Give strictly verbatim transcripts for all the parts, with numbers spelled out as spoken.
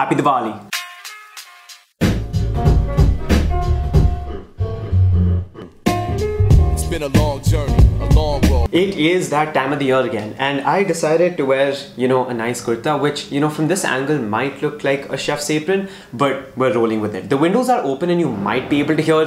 Happy Diwali! Been a long journey, a long road. It is that time of the year again, and I decided to wear, you know, a nice kurta, which, you know, from this angle might look like a chef's apron, but we're rolling with it. The windows are open and you might be able to hear,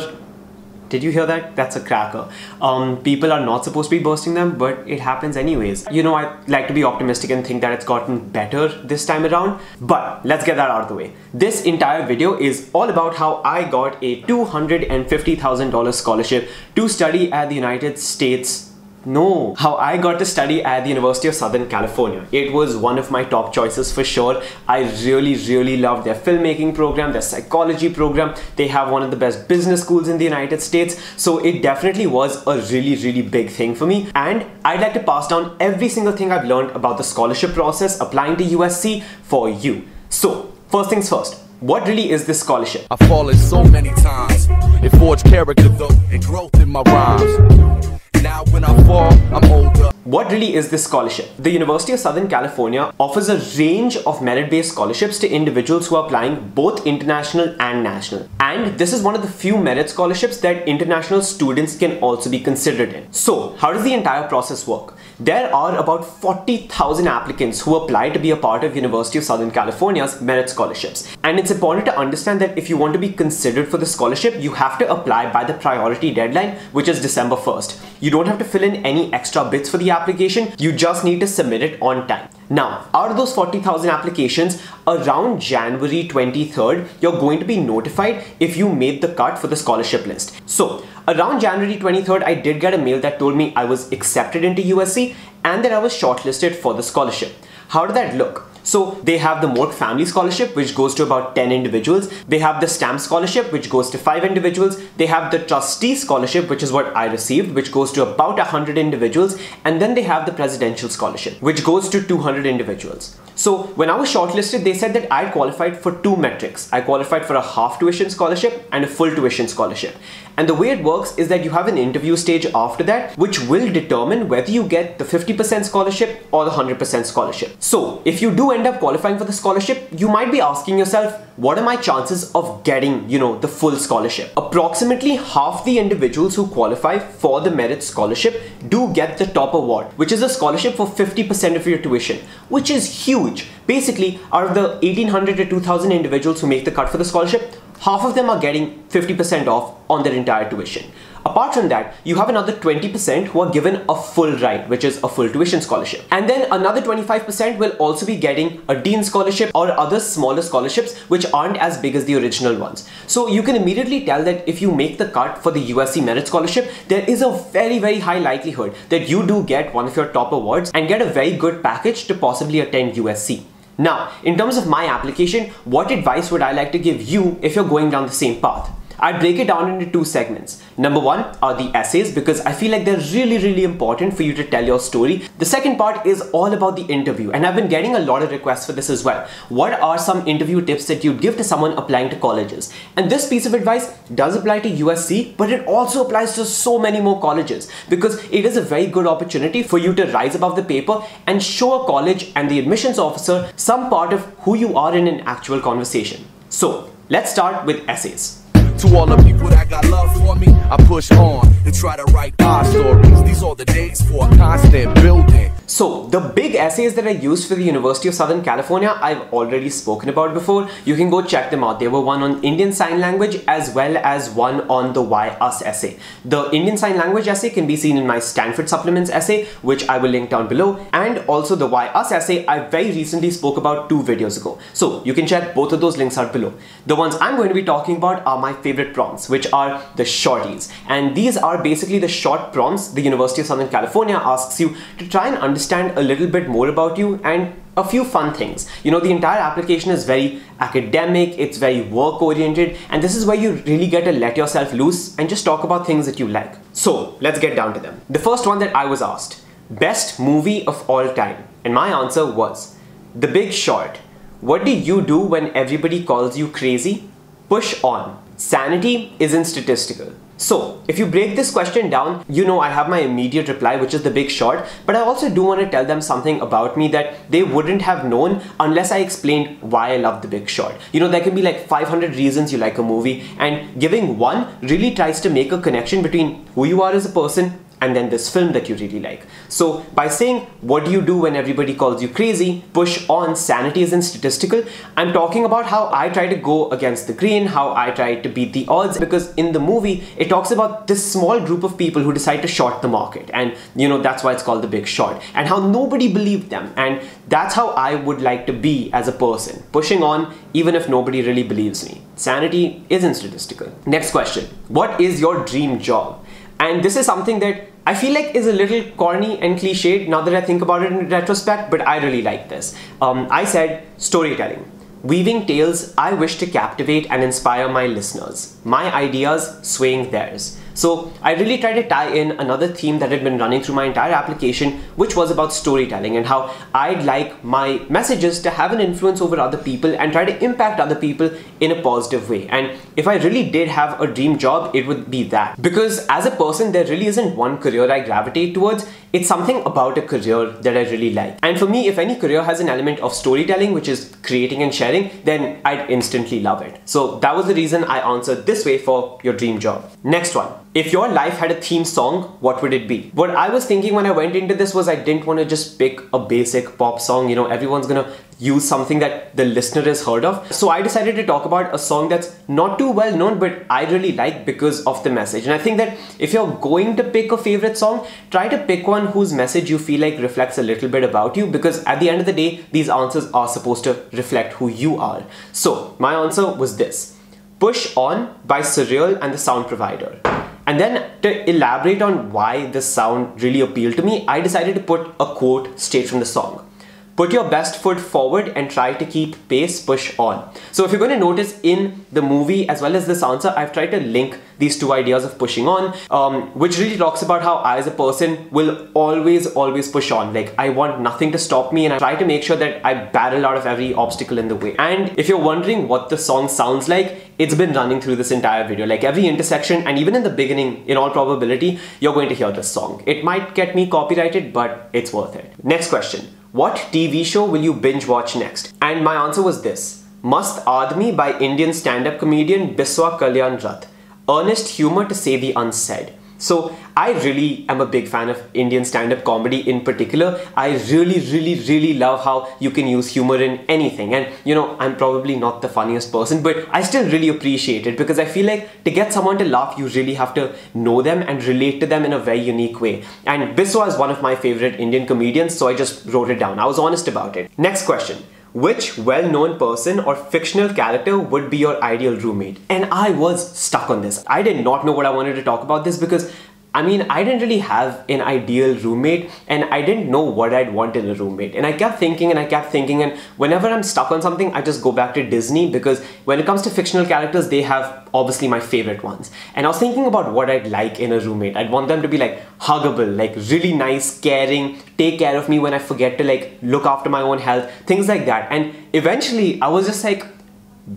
did you hear that? That's a cracker. Um, people are not supposed to be bursting them, but it happens anyways. You know, I like to be optimistic and think that it's gotten better this time around, but let's get that out of the way. This entire video is all about how I got a two hundred fifty thousand dollar scholarship to study at the United States. No, how I got to study at the University of Southern California. It was one of my top choices for sure. I really, really loved their filmmaking program, their psychology program. They have one of the best business schools in the United States. So it definitely was a really, really big thing for me. And I'd like to pass down every single thing I've learned about the scholarship process applying to U S C for you. So first things first, what really is this scholarship? I've fallen so many times. It forged character though and growth in my rhymes. Now when I fall, I'm older. What really is this scholarship? The University of Southern California offers a range of merit-based scholarships to individuals who are applying both international and national. And this is one of the few merit scholarships that international students can also be considered in. So, how does the entire process work? There are about forty thousand applicants who apply to be a part of University of Southern California's merit scholarships. And it's important to understand that if you want to be considered for the scholarship, you have to apply by the priority deadline, which is December first. You don't have to fill in any extra bits for the application, you just need to submit it on time. Now, out of those forty thousand applications, around January twenty-third, you're going to be notified if you made the cut for the scholarship list. So, around January twenty-third, I did get a mail that told me I was accepted into U S C and that I was shortlisted for the scholarship. How did that look? So they have the Mork Family scholarship, which goes to about ten individuals. They have the Stamp scholarship, which goes to five individuals. They have the Trustee scholarship, which is what I received, which goes to about one hundred individuals. And then they have the Presidential scholarship, which goes to two hundred individuals. So when I was shortlisted, they said that I qualified for two metrics. I qualified for a half tuition scholarship and a full tuition scholarship. And the way it works is that you have an interview stage after that, which will determine whether you get the fifty percent scholarship or the one hundred percent scholarship. So if you do end up qualifying for the scholarship, you might be asking yourself, what are my chances of getting, you know, the full scholarship? Approximately half the individuals who qualify for the merit scholarship do get the top award, which is a scholarship for fifty percent of your tuition, which is huge. Basically, out of the eighteen hundred to two thousand individuals who make the cut for the scholarship, half of them are getting fifty percent off on their entire tuition. Apart from that, you have another twenty percent who are given a full ride, which is a full tuition scholarship. And then another twenty-five percent will also be getting a dean scholarship or other smaller scholarships which aren't as big as the original ones. So you can immediately tell that if you make the cut for the U S C merit scholarship, there is a very, very high likelihood that you do get one of your top awards and get a very good package to possibly attend U S C. Now, in terms of my application, what advice would I like to give you if you're going down the same path? I break it down into two segments. Number one are the essays, because I feel like they're really, really important for you to tell your story. The second part is all about the interview, and I've been getting a lot of requests for this as well. What are some interview tips that you'd give to someone applying to colleges? And this piece of advice does apply to U S C, but it also applies to so many more colleges, because it is a very good opportunity for you to rise above the paper and show a college and the admissions officer some part of who you are in an actual conversation. So let's start with essays. To all the people that got love for me, I push on and try to write our stories. These are the days for constant building. So the big essays that I used for the University of Southern California, I've already spoken about before. You can go check them out. There were one on Indian Sign Language as well as one on the Why Us essay. The Indian Sign Language essay can be seen in my Stanford Supplements essay, which I will link down below. And also the Why Us essay, I very recently spoke about two videos ago. So you can check both of those links out below. The ones I'm going to be talking about are my favorite favorite prompts, which are the shorties. And these are basically the short prompts the University of Southern California asks you to try and understand a little bit more about you and a few fun things. You know, the entire application is very academic, it's very work oriented, and this is where you really get to let yourself loose and just talk about things that you like. So let's get down to them. The first one that I was asked, best movie of all time. And my answer was The Big Short. What do you do when everybody calls you crazy? Push On. Sanity isn't statistical. So if you break this question down, you know I have my immediate reply, which is The Big Short, but I also do want to tell them something about me that they wouldn't have known unless I explained why I love The Big Short. You know, there can be like five hundred reasons you like a movie, and giving one really tries to make a connection between who you are as a person and then this film that you really like. So by saying, what do you do when everybody calls you crazy, push on, sanity isn't statistical, I'm talking about how I try to go against the grain, how I try to beat the odds, because in the movie, it talks about this small group of people who decide to short the market. And you know, that's why it's called The Big Short, and how nobody believed them. And that's how I would like to be as a person, pushing on even if nobody really believes me. Sanity isn't statistical. Next question, what is your dream job? And this is something that I feel like is a little corny and cliched now that I think about it in retrospect, but I really like this. Um, I said, storytelling. Weaving tales I wish to captivate and inspire my listeners. My ideas swaying theirs. So I really tried to tie in another theme that had been running through my entire application, which was about storytelling and how I'd like my messages to have an influence over other people and try to impact other people in a positive way. And if I really did have a dream job, it would be that. Because as a person, there really isn't one career I gravitate towards. It's something about a career that I really like. And for me, if any career has an element of storytelling, which is creating and sharing, then I'd instantly love it. So that was the reason I answered this way for your dream job. Next one. If your life had a theme song, what would it be? What I was thinking when I went into this was I didn't want to just pick a basic pop song. You know, everyone's gonna use something that the listener has heard of. So I decided to talk about a song that's not too well known, but I really like because of the message. And I think that if you're going to pick a favorite song, try to pick one whose message you feel like reflects a little bit about you, because at the end of the day, these answers are supposed to reflect who you are. So my answer was this, Push On by Surreal and the Sound Provider. And then to elaborate on why this sound really appealed to me, I decided to put a quote straight from the song. Put your best foot forward and try to keep pace, push on. So if you're going to notice in the movie as well as this answer, I've tried to link these two ideas of pushing on, um, which really talks about how I as a person will always, always push on. Like I want nothing to stop me and I try to make sure that I battle out of every obstacle in the way. And if you're wondering what the song sounds like, it's been running through this entire video, like every intersection, and even in the beginning, in all probability, you're going to hear this song. It might get me copyrighted, but it's worth it. Next question. What T V show will you binge watch next? And my answer was this, Must Aadmi by Indian stand-up comedian Biswa Kalyan Rath. Earnest humor to say the unsaid. So I really am a big fan of Indian stand-up comedy in particular. I really, really, really love how you can use humor in anything. And you know, I'm probably not the funniest person, but I still really appreciate it because I feel like to get someone to laugh, you really have to know them and relate to them in a very unique way. And Biswa is one of my favorite Indian comedians, so I just wrote it down. I was honest about it. Next question. Which well-known person or fictional character would be your ideal roommate? And I was stuck on this. I did not know what I wanted to talk about this because I mean, I didn't really have an ideal roommate and I didn't know what I'd want in a roommate. And I kept thinking and I kept thinking, and whenever I'm stuck on something, I just go back to Disney because when it comes to fictional characters, they have obviously my favorite ones. And I was thinking about what I'd like in a roommate. I'd want them to be like huggable, like really nice, caring, take care of me when I forget to like look after my own health, things like that. And eventually I was just like,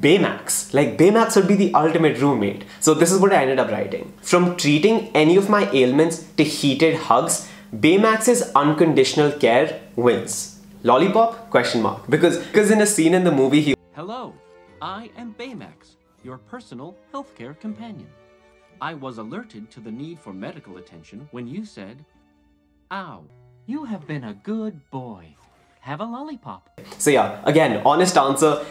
Baymax. Like Baymax would be the ultimate roommate. So this is what I ended up writing. From treating any of my ailments to heated hugs, Baymax's unconditional care wins. Lollipop? Question mark. Because because in a scene in the movie he... Hello, I am Baymax, your personal healthcare companion. I was alerted to the need for medical attention when you said, ow, you have been a good boy. Have a lollipop. So yeah, again, honest answer.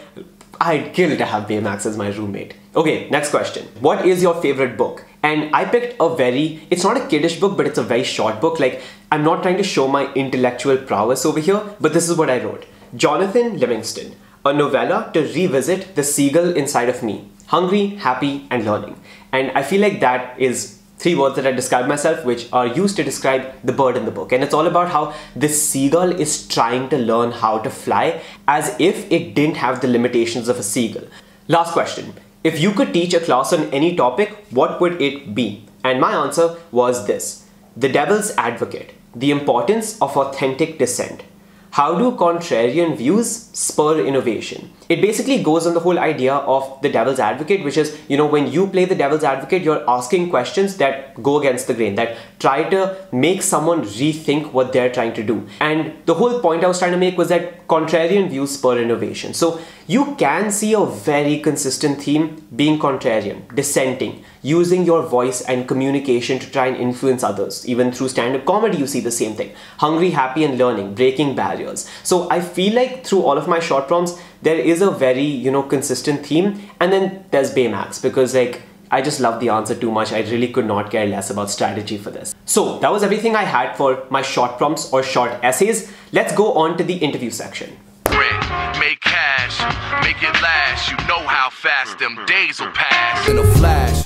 I'd kill to have Baymax as my roommate. Okay, next question. What is your favorite book? And I picked a very, it's not a kiddish book, but it's a very short book. Like, I'm not trying to show my intellectual prowess over here, but this is what I wrote. Jonathan Livingston, a novella to revisit the seagull inside of me. Hungry, happy, and learning. And I feel like that is three words that I describe myself, which are used to describe the bird in the book. And it's all about how this seagull is trying to learn how to fly as if it didn't have the limitations of a seagull. Last question. If you could teach a class on any topic, what would it be? And my answer was this. The Devil's Advocate. The importance of authentic dissent. How do contrarian views spur innovation? It basically goes on the whole idea of the devil's advocate, which is, you know, when you play the devil's advocate, you're asking questions that go against the grain, that try to make someone rethink what they're trying to do. And the whole point I was trying to make was that contrarian views spur innovation. So you can see a very consistent theme being contrarian, dissenting, using your voice and communication to try and influence others. Even through stand-up comedy, you see the same thing. Hungry, happy, and learning, breaking barriers. So I feel like through all of my short prompts, there is a very, you know, consistent theme. And then there's Baymax, because like, I just love the answer too much. I really could not care less about strategy for this. So that was everything I had for my short prompts or short essays. Let's go on to the interview section. Make cash, make it last. You know how fast them days will pass. In a flash,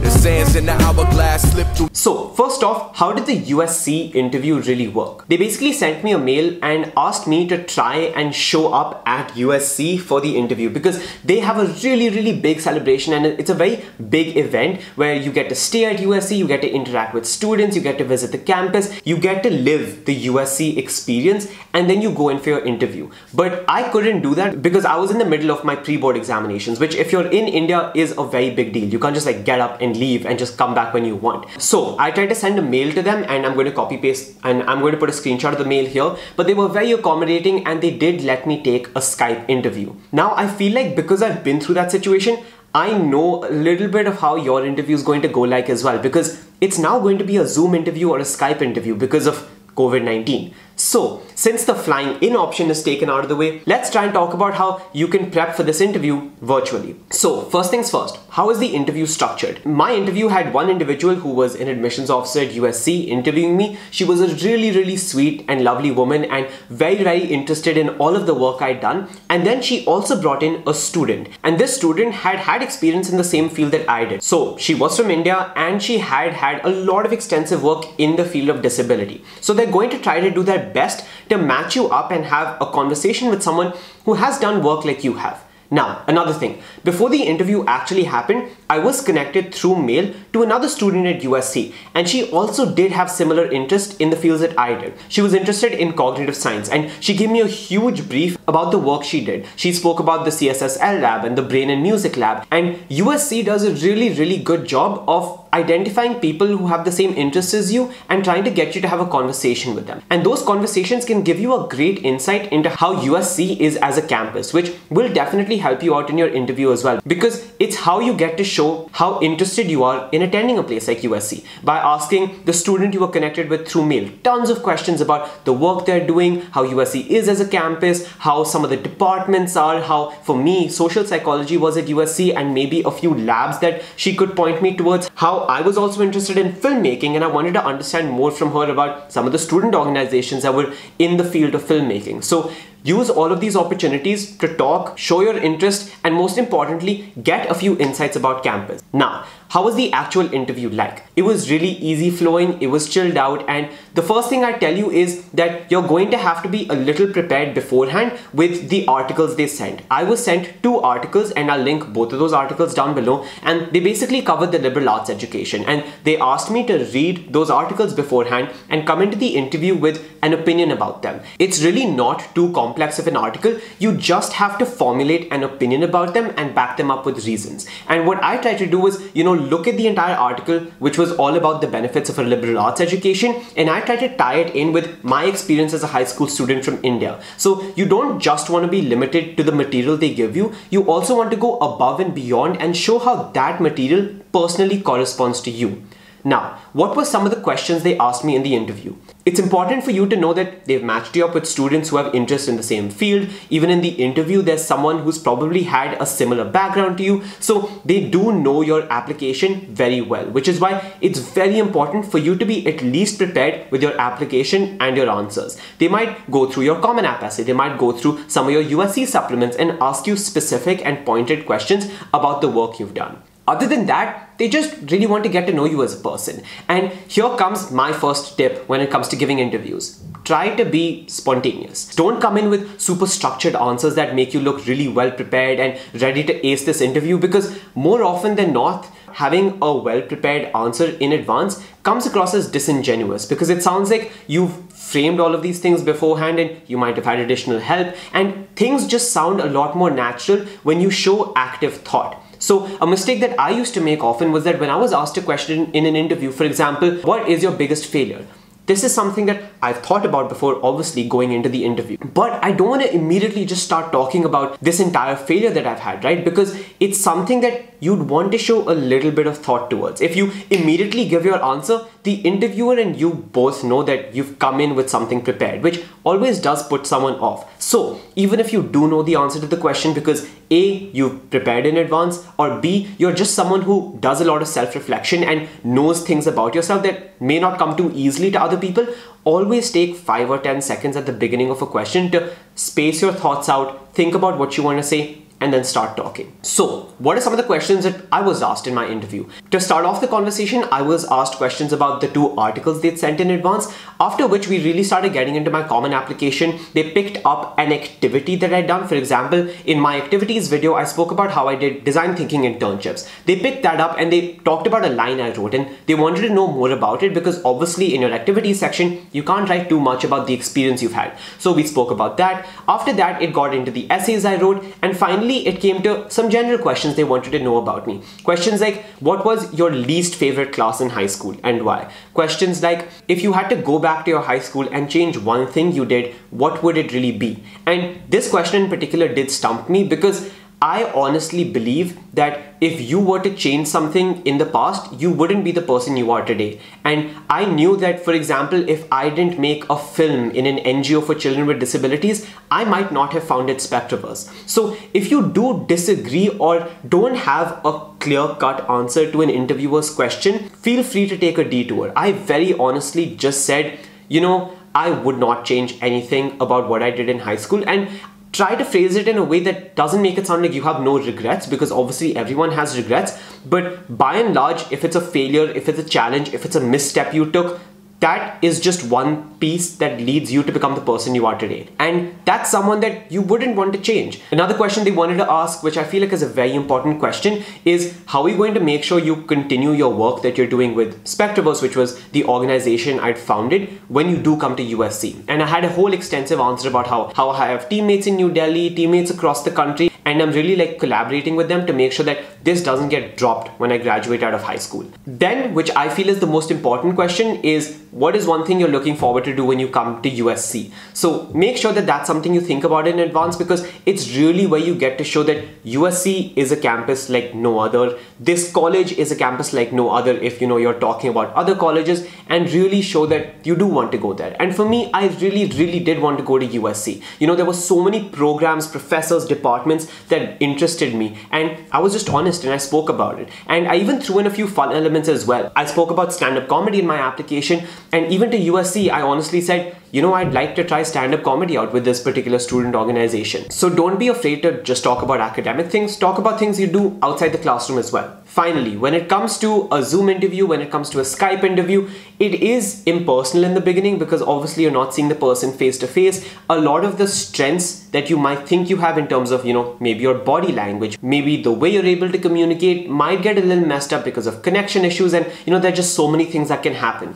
the sands in the hourglass slip through. So first off, how did the U S C interview really work? They basically sent me a mail and asked me to try and show up at U S C for the interview, because they have a really, really big celebration, and it's a very big event where you get to stay at U S C, you get to interact with students, you get to visit the campus, you get to live the U S C experience, and then you go in for your interview. But I couldn't do that because I was in the middle of my pre-board examinations, which if you're in India is a very big deal. You can't just like get up and leave and just come back when you want. So I tried to send a mail to them, and I'm going to copy paste and I'm going to put a screenshot of the mail here, but they were very accommodating and they did let me take a Skype interview. Now I feel like because I've been through that situation, I know a little bit of how your interview is going to go like as well, because it's now going to be a Zoom interview or a Skype interview because of COVID nineteen. So since the flying in option is taken out of the way, let's try and talk about how you can prep for this interview virtually. So first things first, how is the interview structured? My interview had one individual who was an admissions officer at U S C interviewing me. She was a really, really sweet and lovely woman and very, very interested in all of the work I'd done. And then she also brought in a student, and this student had had experience in the same field that I did. So she was from India and she had had a lot of extensive work in the field of disability. So they're going to try to do their best to match you up and have a conversation with someone who has done work like you have. Now, another thing, before the interview actually happened, I was connected through mail to another student at U S C, and she also did have similar interest in the fields that I did. She was interested in cognitive science, and she gave me a huge brief about the work she did. She spoke about the C S S L lab and the Brain and Music lab, and U S C does a really, really good job of identifying people who have the same interests as you and trying to get you to have a conversation with them. And those conversations can give you a great insight into how U S C is as a campus, which will definitely help you out in your interview as well, because it's how you get to show how interested you are in attending a place like U S C by asking the student you were connected with through mail tons of questions about the work they're doing, how U S C is as a campus, how some of the departments are, how for me social psychology was at U S C, and maybe a few labs that she could point me towards, how I was also interested in filmmaking and I wanted to understand more from her about some of the student organizations that were in the field of filmmaking. So use all of these opportunities to talk, show your interest, and most importantly, get a few insights about campus. Now, how was the actual interview like? It was really easy flowing, it was chilled out, and the first thing I tell you is that you're going to have to be a little prepared beforehand with the articles they sent. I was sent two articles and I'll link both of those articles down below, and they basically covered the liberal arts education, and they asked me to read those articles beforehand and come into the interview with an opinion about them. It's really not too complex. complex of an article, you just have to formulate an opinion about them and back them up with reasons. And what I try to do is, you know, look at the entire article, which was all about the benefits of a liberal arts education, and I try to tie it in with my experience as a high school student from India. So you don't just want to be limited to the material they give you, you also want to go above and beyond and show how that material personally corresponds to you. Now, what were some of the questions they asked me in the interview? It's important for you to know that they've matched you up with students who have interest in the same field. Even in the interview, there's someone who's probably had a similar background to you. So they do know your application very well, which is why it's very important for you to be at least prepared with your application and your answers. They might go through your Common App essay. They might go through some of your U S C supplements and ask you specific and pointed questions about the work you've done. Other than that, they just really want to get to know you as a person. And here comes my first tip when it comes to giving interviews. Try to be spontaneous. Don't come in with super structured answers that make you look really well prepared and ready to ace this interview, because more often than not, having a well-prepared answer in advance comes across as disingenuous, because it sounds like you've framed all of these things beforehand, and you might have had additional help, and things just sound a lot more natural when you show active thought. So a mistake that I used to make often was that when I was asked a question in an interview, for example, what is your biggest failure? This is something that I've thought about before, obviously, going into the interview. But I don't want to immediately just start talking about this entire failure that I've had, right? Because it's something that you'd want to show a little bit of thought towards. If you immediately give your answer, the interviewer and you both know that you've come in with something prepared, which always does put someone off. So even if you do know the answer to the question because A, you've prepared in advance, or B, you're just someone who does a lot of self-reflection and knows things about yourself that may not come too easily to other people, always take five or ten seconds at the beginning of a question to space your thoughts out, think about what you want to say, and then start talking. So what are some of the questions that I was asked in my interview? To start off the conversation, I was asked questions about the two articles they'd sent in advance, after which we really started getting into my Common application. They picked up an activity that I'd done. For example, in my activities video, I spoke about how I did design thinking internships. They picked that up and they talked about a line I wrote, and they wanted to know more about it because obviously in your activities section, you can't write too much about the experience you've had. So we spoke about that. After that, it got into the essays I wrote, and finally, it came to some general questions they wanted to know about me. Questions like, what was your least favorite class in high school and why? Questions like, if you had to go back to your high school and change one thing you did, what would it really be? And this question in particular did stump me because I honestly believe that if you were to change something in the past, you wouldn't be the person you are today. And I knew that, for example, if I didn't make a film in an N G O for children with disabilities, I might not have founded Spectraverse. So if you do disagree or don't have a clear-cut answer to an interviewer's question, feel free to take a detour. I very honestly just said, you know, I would not change anything about what I did in high school, and try to phrase it in a way that doesn't make it sound like you have no regrets, because obviously everyone has regrets. But by and large, if it's a failure, if it's a challenge, if it's a misstep you took, that is just one piece that leads you to become the person you are today. And that's someone that you wouldn't want to change. Another question they wanted to ask, which I feel like is a very important question, is how are you going to make sure you continue your work that you're doing with Spectraverse, which was the organization I'd founded, when you do come to U S C? And I had a whole extensive answer about how, how I have teammates in New Delhi, teammates across the country, and I'm really like collaborating with them to make sure that this doesn't get dropped when I graduate out of high school. Then, which I feel is the most important question, is what is one thing you're looking forward to do when you come to U S C? So make sure that that's something you think about in advance, because it's really where you get to show that U S C is a campus like no other. This college is a campus like no other if you know you're talking about other colleges, and really show that you do want to go there. And for me, I really, really did want to go to U S C. You know, there were so many programs, professors, departments that interested me, and I was just honest and I spoke about it. And I even threw in a few fun elements as well. I spoke about stand-up comedy in my application. And even to U S C, I honestly said, you know, I'd like to try stand-up comedy out with this particular student organization. So don't be afraid to just talk about academic things. Talk about things you do outside the classroom as well. Finally, when it comes to a Zoom interview, when it comes to a Skype interview, it is impersonal in the beginning because obviously you're not seeing the person face to face. A lot of the strengths that you might think you have in terms of, you know, maybe your body language, maybe the way you're able to communicate, might get a little messed up because of connection issues, and you know, there are just so many things that can happen.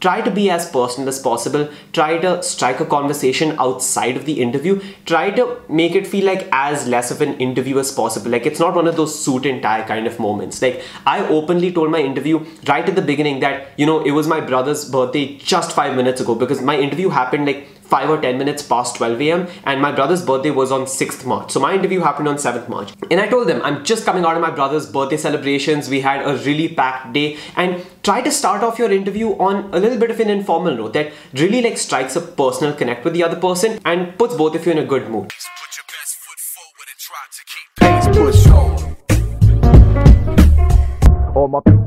Try to be as personal as possible. Try to strike a conversation outside of the interview. Try to make it feel like as less of an interview as possible. Like it's not one of those suit and tie kind of moments. Like I openly told my interview right at the beginning that, you know, it was my brother's birthday just five minutes ago, because my interview happened like five or ten minutes past twelve A M and my brother's birthday was on sixth March. So my interview happened on seventh March. And I told them, I'm just coming out of my brother's birthday celebrations. We had a really packed day. And try to start off your interview on a little bit of an informal note that really like strikes a personal connect with the other person and puts both of you in a good mood. Just put your best foot forward and try to keep things pushed on. All my people